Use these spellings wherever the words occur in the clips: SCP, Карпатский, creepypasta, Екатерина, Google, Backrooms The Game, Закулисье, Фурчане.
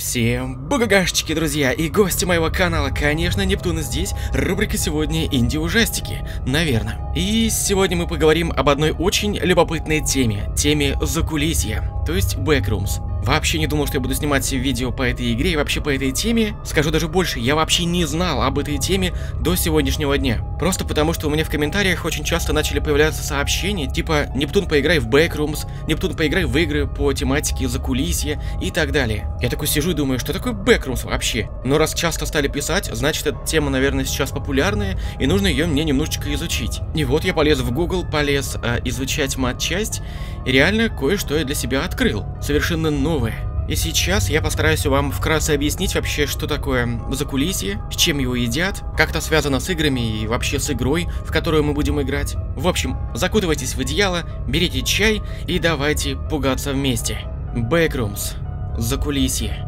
Всем бугагашечки, друзья, и гости моего канала, конечно, Нептун здесь, рубрика сегодня «Инди-ужастики», наверное. И сегодня мы поговорим об одной очень любопытной теме, «Закулисье», то есть Backrooms. Вообще не думал, что я буду снимать видео по этой игре и вообще по этой теме. Скажу даже больше, я вообще не знал об этой теме до сегодняшнего дня. Просто потому, что у меня в комментариях очень часто начали появляться сообщения, типа «Нептун, поиграй в Backrooms», «Нептун, поиграй в игры по тематике закулисья» и так далее. Я такой сижу и думаю, что такое Backrooms вообще? Но раз часто стали писать, значит, эта тема, наверное, сейчас популярная, и нужно ее мне немножечко изучить. И вот я полез в Google, полез изучать матчасть, и реально кое-что я для себя открыл. Совершенно новое. И сейчас я постараюсь вам вкратце объяснить вообще, что такое закулисье, с чем его едят, как это связано с играми и вообще с игрой, в которую мы будем играть. В общем, закутывайтесь в одеяло, берите чай и давайте пугаться вместе. Backrooms. Закулисье.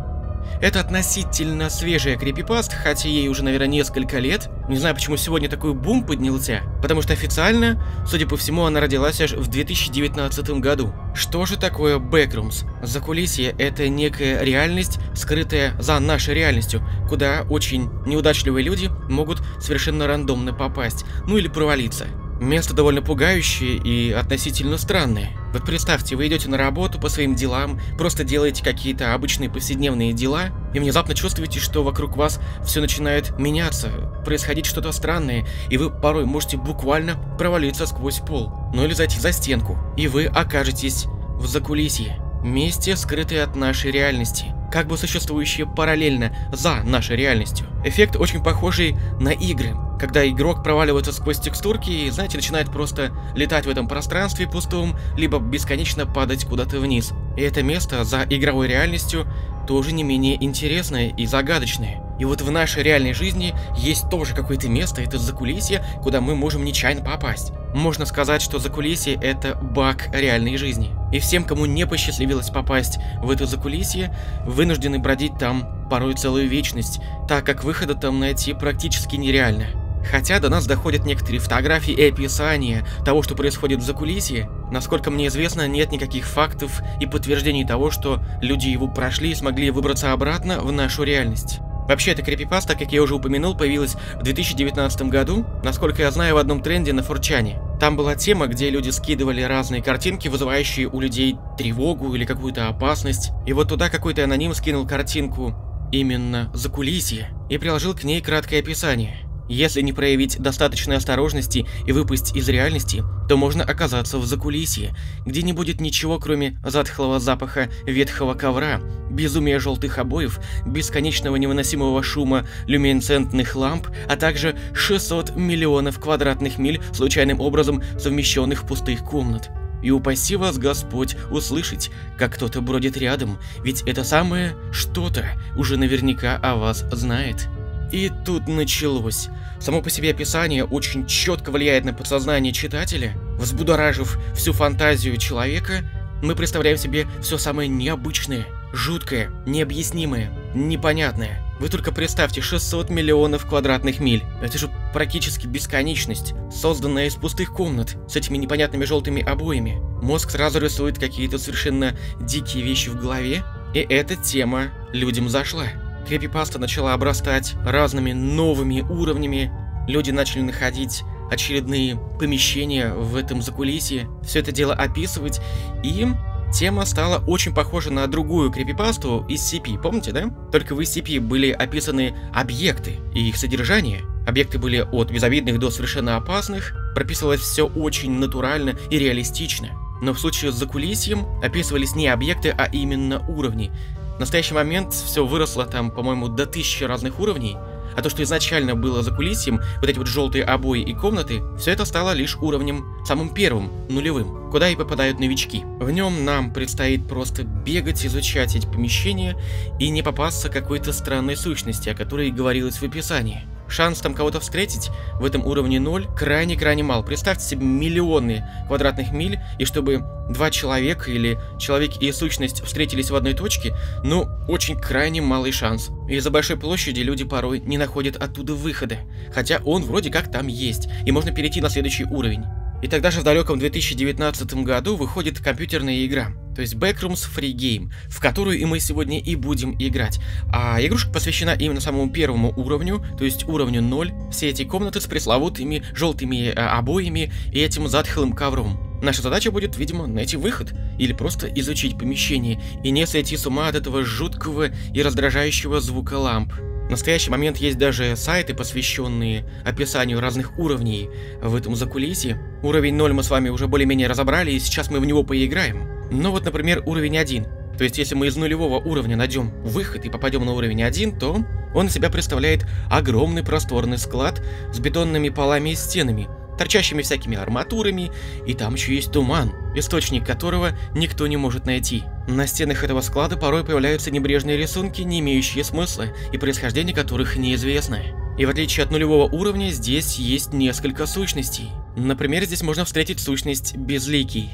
Это относительно свежая крипипаста, хотя ей уже, наверное, несколько лет. Не знаю, почему сегодня такой бум поднялся, потому что официально, судя по всему, она родилась аж в 2019 году. Что же такое Backrooms? Закулисье — это некая реальность, скрытая за нашей реальностью, куда очень неудачливые люди могут совершенно рандомно попасть, ну или провалиться. Место довольно пугающее и относительно странное. Вот представьте, вы идете на работу по своим делам, просто делаете какие-то обычные повседневные дела, и внезапно чувствуете, что вокруг вас все начинает меняться, происходить что-то странное, и вы порой можете буквально провалиться сквозь пол, ну или зайти за стенку, и вы окажетесь в закулисье, месте, скрытое от нашей реальности, как бы существующее параллельно за нашей реальностью. Эффект очень похожий на игры, когда игрок проваливается сквозь текстурки и, знаете, начинает просто летать в этом пространстве пустом, либо бесконечно падать куда-то вниз. И это место за игровой реальностью тоже не менее интересное и загадочное. И вот в нашей реальной жизни есть тоже какое-то место, это закулисье, куда мы можем нечаянно попасть. Можно сказать, что закулисье – это баг реальной жизни. И всем, кому не посчастливилось попасть в это закулисье, вынуждены бродить там порой целую вечность, так как выхода там найти практически нереально. Хотя до нас доходят некоторые фотографии и описания того, что происходит в закулисье. Насколько мне известно, нет никаких фактов и подтверждений того, что люди его прошли и смогли выбраться обратно в нашу реальность. Вообще, эта крипипаста, как я уже упомянул, появилась в 2019 году, насколько я знаю, в одном тренде на Фурчане. Там была тема, где люди скидывали разные картинки, вызывающие у людей тревогу или какую-то опасность. И вот туда какой-то аноним скинул картинку именно закулисье и приложил к ней краткое описание. Если не проявить достаточной осторожности и выпасть из реальности, то можно оказаться в закулисье, где не будет ничего, кроме затхлого запаха ветхого ковра, безумия желтых обоев, бесконечного невыносимого шума люминесцентных ламп, а также 600 миллионов квадратных миль случайным образом совмещенных пустых комнат. И упаси вас Господь услышать, как кто-то бродит рядом, ведь это самое что-то уже наверняка о вас знает. И тут началось. Само по себе описание очень четко влияет на подсознание читателя. Взбудоражив всю фантазию человека, мы представляем себе все самое необычное, жуткое, необъяснимое, непонятное. Вы только представьте, 600 миллионов квадратных миль. Это же практически бесконечность, созданная из пустых комнат, с этими непонятными желтыми обоями. Мозг сразу рисует какие-то совершенно дикие вещи в голове, и эта тема людям зашла. Крипипаста начала обрастать разными новыми уровнями, люди начали находить очередные помещения в этом закулисье, все это дело описывать, и тема стала очень похожа на другую крипипасту SCP, помните, да? Только в SCP были описаны объекты и их содержание. Объекты были от безобидных до совершенно опасных, прописывалось все очень натурально и реалистично. Но в случае с закулисьем описывались не объекты, а именно уровни. В настоящий момент все выросло там, по-моему, до 1000 разных уровней, а то, что изначально было закулисьем, вот эти вот желтые обои и комнаты, все это стало лишь уровнем самым первым, нулевым, куда и попадают новички. В нем нам предстоит просто бегать, изучать эти помещения и не попасться какой-то странной сущности, о которой говорилось в описании. Шанс там кого-то встретить в этом уровне 0 крайне-крайне мал. Представьте себе миллионы квадратных миль, и чтобы два человека или человек и сущность встретились в одной точке, ну, очень крайне малый шанс. Из-за большой площади люди порой не находят оттуда выхода, хотя он вроде как там есть, и можно перейти на следующий уровень. И тогда же в далеком 2019 году выходит компьютерная игра то есть Backrooms Free Game, в которую и мы сегодня и будем играть. А игрушка посвящена именно самому первому уровню, то есть уровню 0, все эти комнаты с пресловутыми желтыми обоями и этим затхлым ковром. Наша задача будет, видимо, найти выход, или просто изучить помещение, и не сойти с ума от этого жуткого и раздражающего звука ламп. В настоящий момент есть даже сайты, посвященные описанию разных уровней в этом закулисье. Уровень 0 мы с вами уже более-менее разобрали, и сейчас мы в него поиграем. Но вот, например, уровень 1. То есть, если мы из нулевого уровня найдем выход и попадем на уровень 1, то он из себя представляет огромный просторный склад с бетонными полами и стенами, торчащими всякими арматурами, и там еще есть туман, источник которого никто не может найти. На стенах этого склада порой появляются небрежные рисунки, не имеющие смысла, и происхождение которых неизвестно. И в отличие от нулевого уровня, здесь есть несколько сущностей. Например, здесь можно встретить сущность Безликий,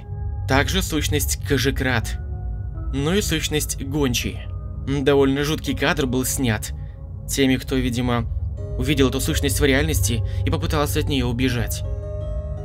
также сущность Кожекрат, ну и сущность Гончий. Довольно жуткий кадр был снят теми, кто, видимо, увидел эту сущность в реальности и попытался от нее убежать.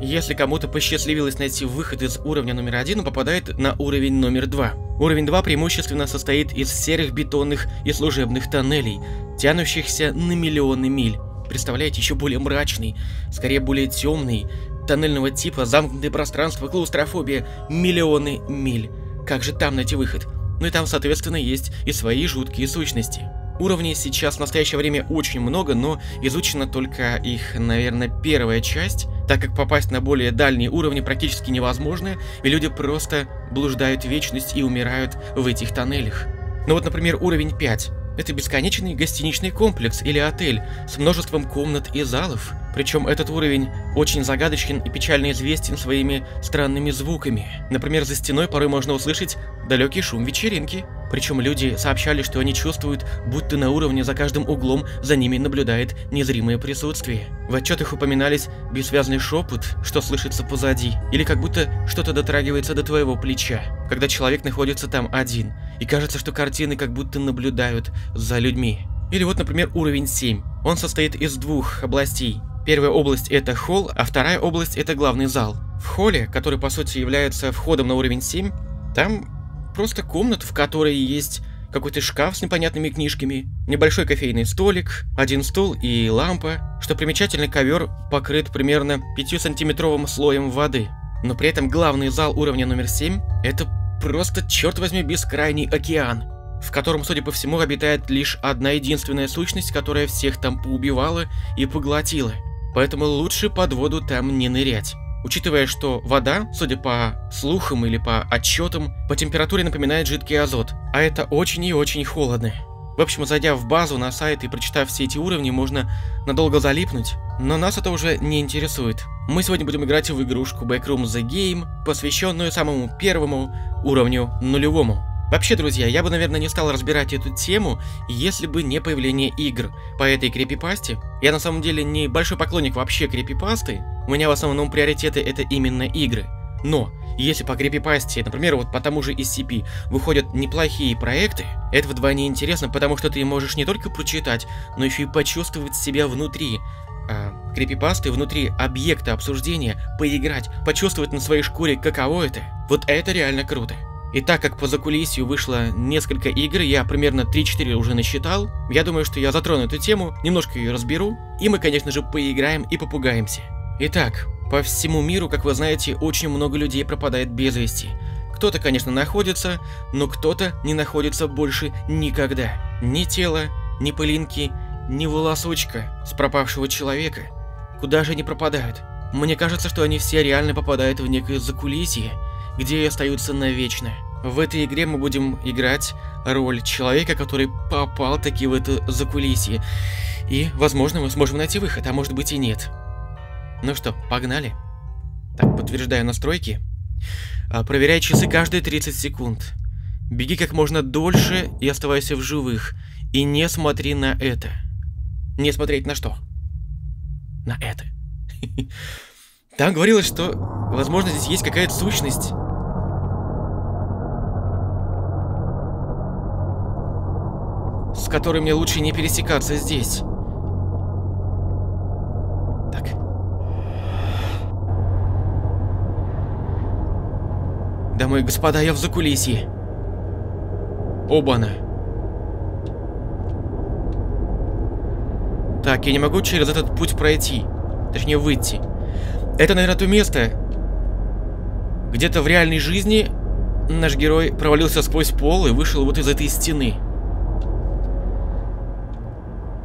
Если кому-то посчастливилось найти выход из уровня номер 1, он попадает на уровень номер 2. Уровень 2 преимущественно состоит из серых бетонных и служебных тоннелей, тянущихся на миллионы миль. Представляете, еще более мрачный, скорее более темный, тоннельного типа, замкнутое пространство, клаустрофобия, миллионы миль. Как же там найти выход? Ну и там, соответственно, есть и свои жуткие сущности. Уровней сейчас в настоящее время очень много, но изучена только их, наверное, первая часть, так как попасть на более дальние уровни практически невозможно, и люди просто блуждают в вечность и умирают в этих тоннелях. Ну вот, например, уровень 5. Это бесконечный гостиничный комплекс или отель с множеством комнат и залов. Причем этот уровень очень загадочен и печально известен своими странными звуками. Например, за стеной порой можно услышать далекий шум вечеринки. Причем люди сообщали, что они чувствуют, будто на уровне за каждым углом за ними наблюдает незримое присутствие. В отчетах упоминались бессвязный шепот, что слышится позади, или как будто что-то дотрагивается до твоего плеча, когда человек находится там один, и кажется, что картины как будто наблюдают за людьми. Или вот, например, уровень 7. Он состоит из двух областей. Первая область – это холл, а вторая область – это главный зал. В холле, который по сути является входом на уровень 7, там просто комната, в которой есть какой-то шкаф с непонятными книжками, небольшой кофейный столик, один стул и лампа. Что примечательно, ковер покрыт примерно 5-сантиметровым слоем воды. Но при этом главный зал уровня номер 7 – это просто, черт возьми, бескрайний океан, в котором, судя по всему, обитает лишь одна единственная сущность, которая всех там поубивала и поглотила. Поэтому лучше под воду там не нырять. Учитывая, что вода, судя по слухам или по отчетам, по температуре напоминает жидкий азот, а это очень и очень холодно. В общем, зайдя в базу на сайт и прочитав все эти уровни, можно надолго залипнуть, но нас это уже не интересует. Мы сегодня будем играть в игрушку Backrooms The Game, посвященную самому первому уровню нулевому. Вообще, друзья, я бы, наверное, не стал разбирать эту тему, если бы не появление игр по этой крипипасте. Я на самом деле не большой поклонник вообще крипипасты, у меня в основном приоритеты это именно игры. Но если по крипипасте, например, вот по тому же SCP, выходят неплохие проекты, это вдвойне интересно, потому что ты можешь не только прочитать, но еще и почувствовать себя внутри крипипасты, внутри объекта обсуждения, поиграть, почувствовать на своей шкуре, каково это. Вот это реально круто. И так как по закулисью вышло несколько игр, я примерно 3-4 уже насчитал, я думаю, что я затрону эту тему, немножко ее разберу, и мы, конечно же, поиграем и попугаемся. Итак, по всему миру, как вы знаете, очень много людей пропадает без вести. Кто-то, конечно, находится, но кто-то не находится больше никогда. Ни тела, ни пылинки, ни волосочка с пропавшего человека. Куда же они пропадают? Мне кажется, что они все реально попадают в некое закулисье, где и остаются навечно. В этой игре мы будем играть роль человека, который попал таки в это закулисье. И, возможно, мы сможем найти выход, а может быть и нет. Ну что, погнали. Так, подтверждаю настройки. Проверяй часы каждые 30 секунд. Беги как можно дольше и оставайся в живых. И не смотри на это. Не смотреть на что? На это. Там говорилось, что, возможно, здесь есть какая-то сущность. С которой мне лучше не пересекаться здесь. Так. Дамы и господа, я в закулисье. Оба-на. Так, я не могу через этот путь пройти. Точнее, выйти. Это, наверное, то место. Где-то в реальной жизни наш герой провалился сквозь пол и вышел вот из этой стены.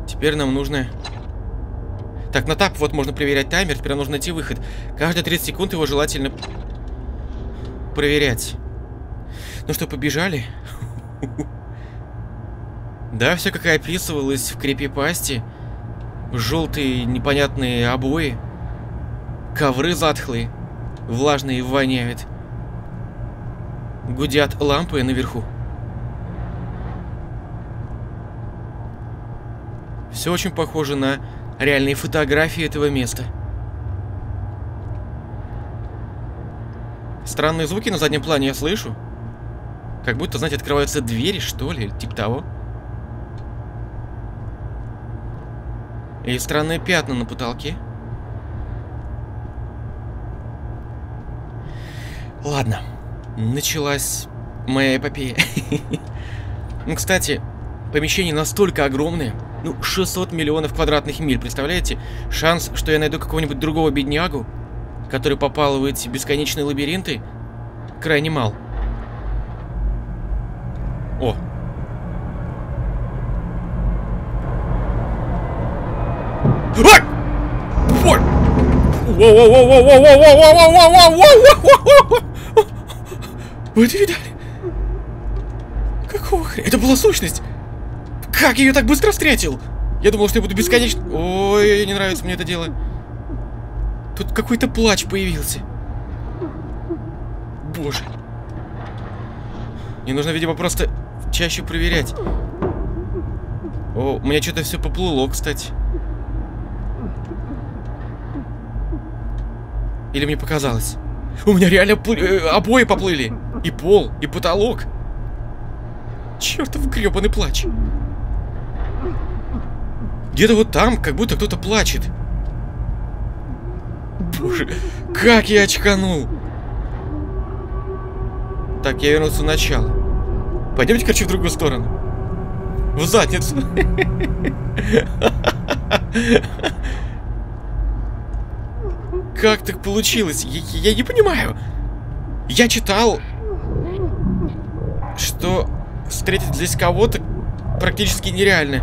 Теперь нам нужно... Так, на тап вот можно проверять таймер. Теперь нам нужно найти выход. Каждые 30 секунд его желательно проверять. Ну что, побежали? Да, все как и описывалось в крипипасте. Желтые непонятные обои. Ковры затхлые. Влажные воняют. Гудят лампы наверху. Все очень похоже на реальные фотографии этого места. Странные звуки на заднем плане я слышу. Как будто, знаете, открываются двери, что ли, типа того. И странные пятна на потолке. Ладно, началась моя эпопея. Ну, кстати, помещение настолько огромное. Ну, 600 миллионов квадратных миль, представляете? Шанс, что я найду какого-нибудь другого беднягу, который попал в эти бесконечные лабиринты, крайне мал. О! Вы это видали? Какого хрена? Это была сущность! Как я ее так быстро встретил? Я думал, что я буду бесконечно... Ой, не нравится мне это дело. Тут какой-то плач появился. Боже. Мне нужно, видимо, просто чаще проверять. О, у меня что-то все поплыло, кстати. Или мне показалось? У меня реально обои поплыли. И пол, и потолок. Чертов гребаный плач. Где-то вот там, как будто кто-то плачет. Боже, как я очканул. Так, я вернулся в начало. Пойдемте, короче, в другую сторону. В задницу. Как так получилось? Я не понимаю. Я читал, что встретить здесь кого-то практически нереально.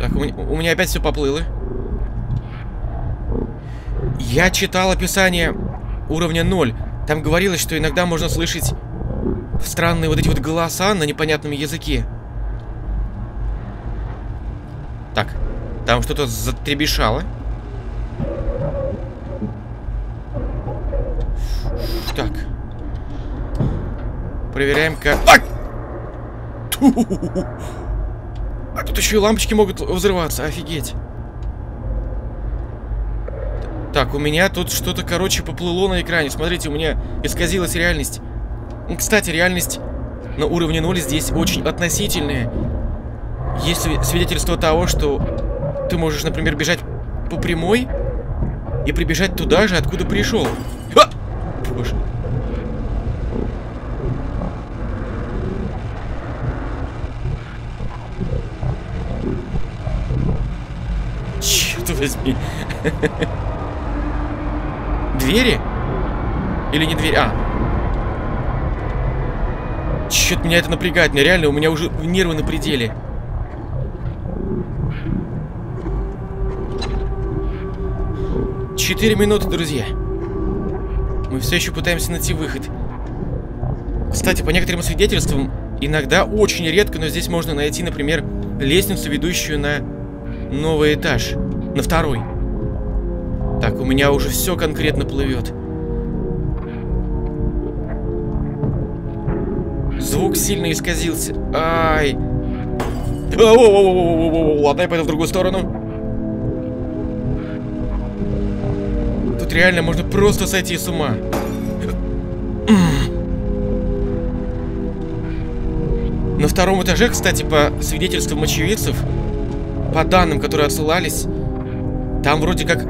Так, у меня опять все поплыло. Я читал описание уровня 0. Там говорилось, что иногда можно слышать странные вот эти вот голоса на непонятном языке. Так, там что-то затребешало. Так. Проверяем как... А тут еще и лампочки могут взрываться, офигеть. Так, у меня тут что-то, короче, поплыло на экране. Смотрите, у меня исказилась реальность. Кстати, реальность на уровне 0 здесь очень относительная. Есть свидетельство того, что ты можешь, например, бежать по прямой и прибежать туда же, откуда пришел. А! Боже. Возьми. Двери? Или не дверь? А. Чё-то меня это напрягает. Мне реально, у меня уже нервы на пределе. Четыре минуты, друзья. Мы все еще пытаемся найти выход. Кстати, по некоторым свидетельствам, иногда очень редко, но здесь можно найти, например, лестницу, ведущую на новый этаж. На второй. Так, у меня уже все конкретно плывет. Звук сильно исказился. Ай. Ладно, я пойду в другую сторону. Тут реально можно просто сойти с ума. На втором этаже, кстати, по свидетельствам очевидцев, по данным, которые отсылались, там вроде как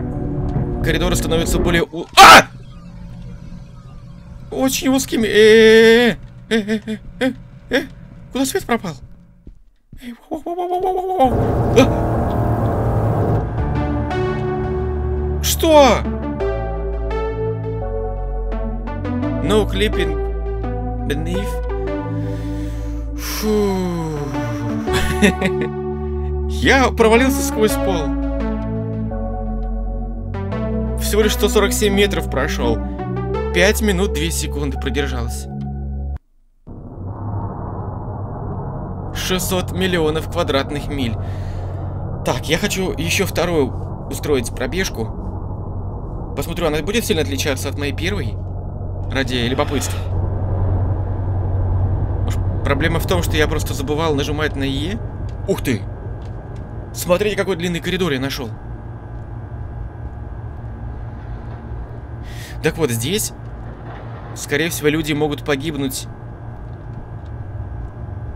Коридоры становятся более... А! Очень узкими. Куда свет пропал? Что? No clipping beneath. Я провалился сквозь пол. Всего лишь 147 метров прошел. 5 минут 2 секунды продержался. 600 миллионов квадратных миль. Так, я хочу еще вторую устроить пробежку. Посмотрю, она будет сильно отличаться от моей первой? Ради любопытства. Может, проблема в том, что я просто забывал нажимать на Е? Ух ты! Смотрите, какой длинный коридор я нашел. Так вот, здесь, скорее всего, люди могут погибнуть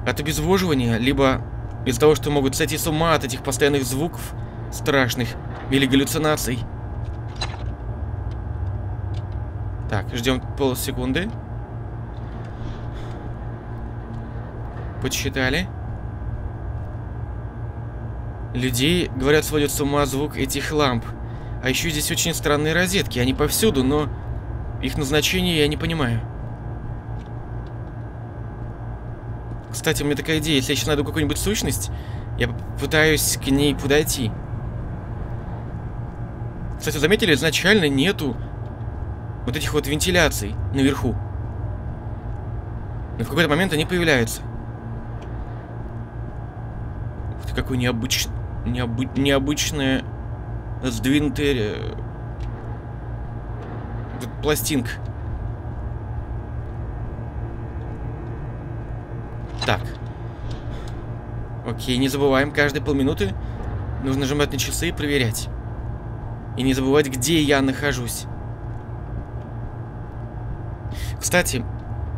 от обезвоживания, либо из-за того, что могут сойти с ума от этих постоянных звуков страшных или галлюцинаций. Так, ждем полсекунды. Подсчитали. Людей, говорят, сводит с ума звук этих ламп. А еще здесь очень странные розетки. Они повсюду, но их назначение я не понимаю. Кстати, у меня такая идея. Если я сейчас найду какую-нибудь сущность, я пытаюсь к ней подойти. Кстати, заметили, изначально нету вот этих вот вентиляций наверху. Но в какой-то момент они появляются. Ух ты, какой необычная... сдвинутая пластинка. Так. Окей, не забываем, каждые полминуты нужно нажимать на часы и проверять. И не забывать, где я нахожусь. Кстати,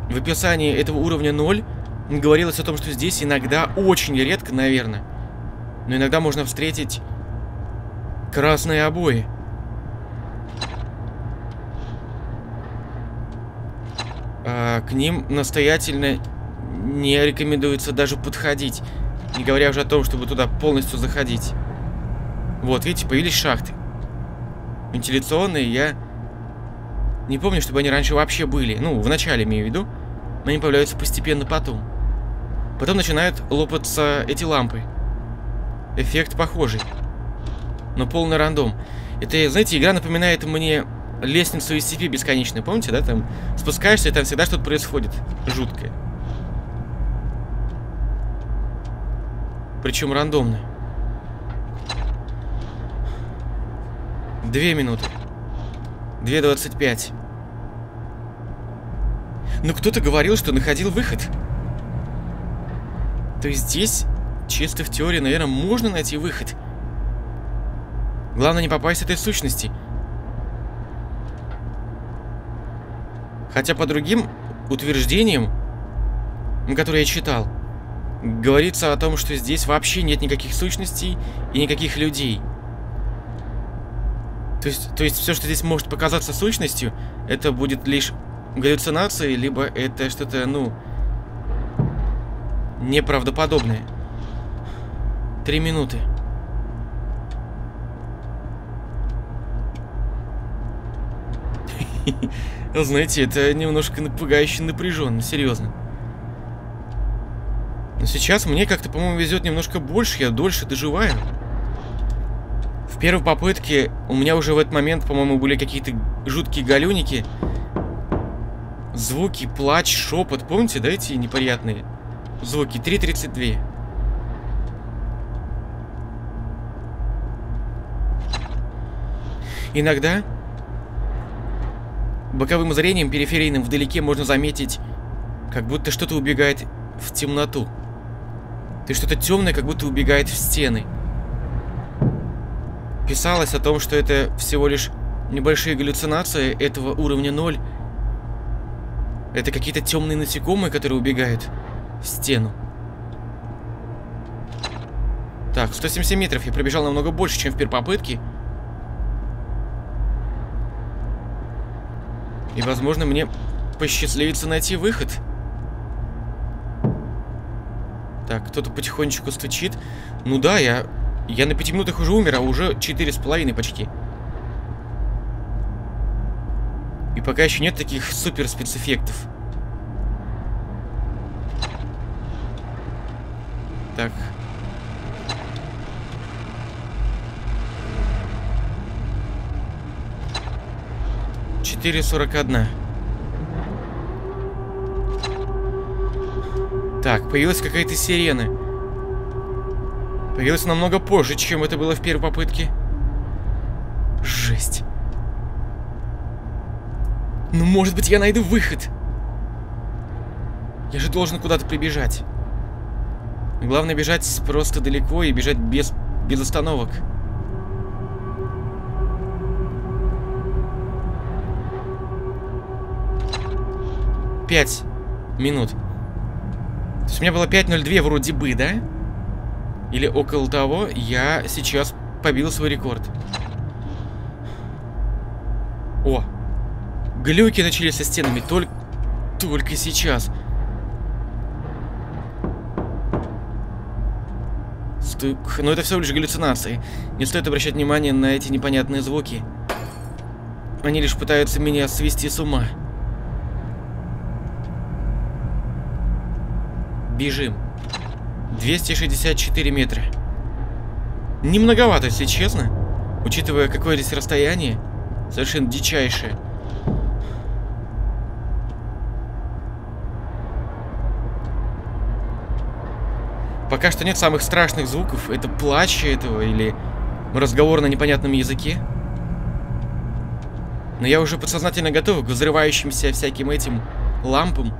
в описании этого уровня 0 говорилось о том, что здесь иногда, очень редко, наверное, но иногда можно встретить красные обои. К ним настоятельно не рекомендуется даже подходить, не говоря уже о том, чтобы туда полностью заходить. Вот, видите, появились шахты. Вентиляционные, я не помню, чтобы они раньше вообще были. Ну, в начале имею в виду. Но они появляются постепенно потом. Потом начинают лопаться эти лампы. Эффект похожий. Но полный рандом. Это, знаете, игра напоминает мне лестницу SCP бесконечную. Помните, да? Там спускаешься, и там всегда что-то происходит. Жуткое. Причем рандомно. 2 минуты. 2:25. Но кто-то говорил, что находил выход. То есть здесь, чисто в теории, наверное, можно найти выход. Главное не попасть этой сущности. Хотя по другим утверждениям, которые я читал, говорится о том, что здесь вообще нет никаких сущностей и никаких людей. То есть все, что здесь может показаться сущностью, это будет лишь галлюцинации, либо это что-то, ну, неправдоподобное. 3 минуты. Знаете, это немножко пугающе напряженно, серьезно. Но сейчас мне как-то, по-моему, везет немножко больше, я дольше доживаю. В первой попытке у меня уже в этот момент, по-моему, были какие-то жуткие галюники. Звуки, плач, шепот. Помните, да, эти неприятные звуки? 3:32. Иногда боковым зрением, периферийным, вдалеке можно заметить, как будто что-то убегает в темноту. То есть что-то темное, как будто убегает в стены. Писалось о том, что это всего лишь небольшие галлюцинации этого уровня 0. Это какие-то темные насекомые, которые убегают в стену. Так, 177 метров. Я пробежал намного больше, чем в первой попытке. И, возможно, мне посчастливится найти выход. Так, кто-то потихонечку стучит. Ну да, я на 5 минутах уже умер, а уже 4,5 почти. И пока еще нет таких супер спецэффектов. Так. Четыре 41. Так, появилась какая-то сирена. Появилась намного позже, чем это было в первой попытке. Жесть. Ну, может быть, я найду выход. Я же должен куда-то прибежать. Главное бежать просто далеко и бежать без остановок. Пять минут. То есть у меня было 5:02 вроде бы, да? Или около того. Я сейчас побил свой рекорд. О! Глюки начались со стенами только сейчас. Стук. Но это всего лишь галлюцинации. Не стоит обращать внимание на эти непонятные звуки. Они лишь пытаются меня свести с ума. Бежим. 264 метра. Немноговато, если честно. Учитывая, какое здесь расстояние. Совершенно дичайшее. Пока что нет самых страшных звуков. Это плач этого или разговор на непонятном языке. Но я уже подсознательно готов к взрывающимся всяким этим лампам.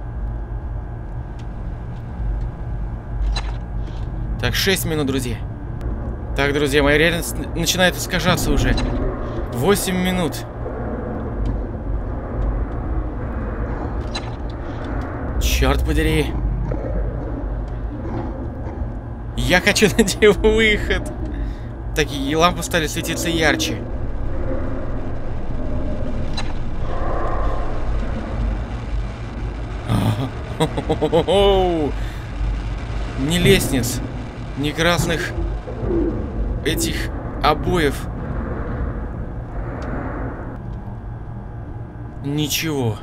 Так, 6 минут, друзья. Так, друзья, моя реальность начинает искажаться уже. 8 минут. 4, подери. Я хочу найти выход. Такие лампы стали светиться ярче. Ни лестниц, ни красных этих обоев. Ничего.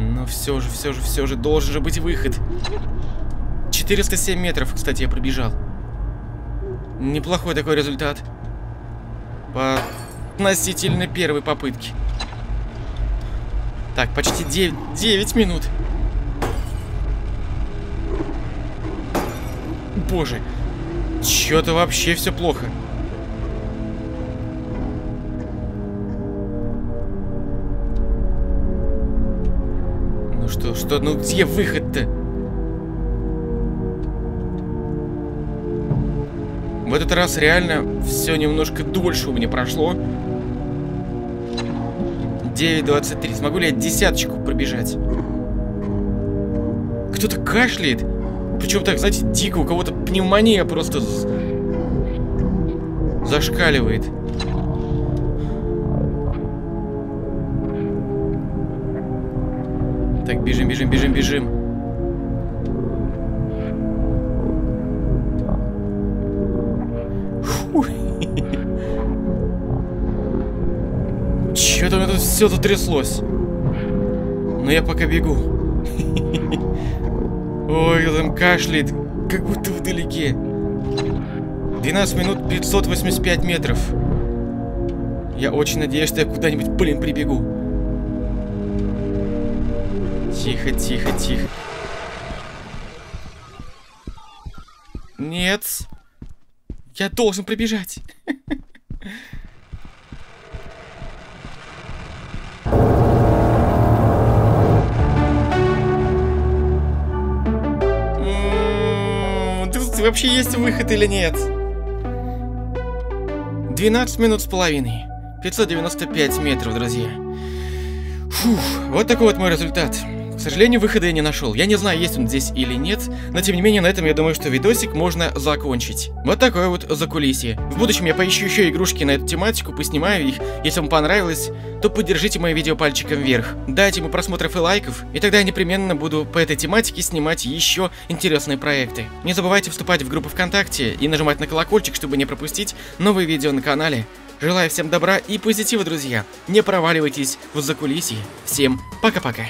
Но все же должен же быть выход. 407 метров, кстати, я пробежал. Неплохой такой результат. По относительно первой попытки. Так, почти 9 минут. Боже, чё-то вообще все плохо. Ну что, ну где выход-то? В этот раз реально все немножко дольше у меня прошло. 9:23. Смогу ли я десяточку пробежать? Кто-то кашляет. Причем так, знаете, дико. У кого-то пневмония просто зашкаливает. Так, бежим. Чё-то у меня тут все затряслось. Но я пока бегу. Ой, там кашляет, как будто вдалеке. 12 минут 585 метров. Я очень надеюсь, что я куда-нибудь, блин, прибегу. Тихо. Нет. Я должен прибежать. Вообще есть выход или нет? 12 минут с половиной. 595 метров, друзья. Фух, вот такой вот мой результат. К сожалению, выхода я не нашел. Я не знаю, есть он здесь или нет, но тем не менее, на этом я думаю, что видосик можно закончить. Вот такое вот закулисье. В будущем я поищу еще игрушки на эту тематику, поснимаю их. Если вам понравилось, то поддержите мое видео пальчиком вверх. Дайте ему просмотров и лайков, и тогда я непременно буду по этой тематике снимать еще интересные проекты. Не забывайте вступать в группу ВКонтакте и нажимать на колокольчик, чтобы не пропустить новые видео на канале. Желаю всем добра и позитива, друзья. Не проваливайтесь в закулисье. Всем пока-пока.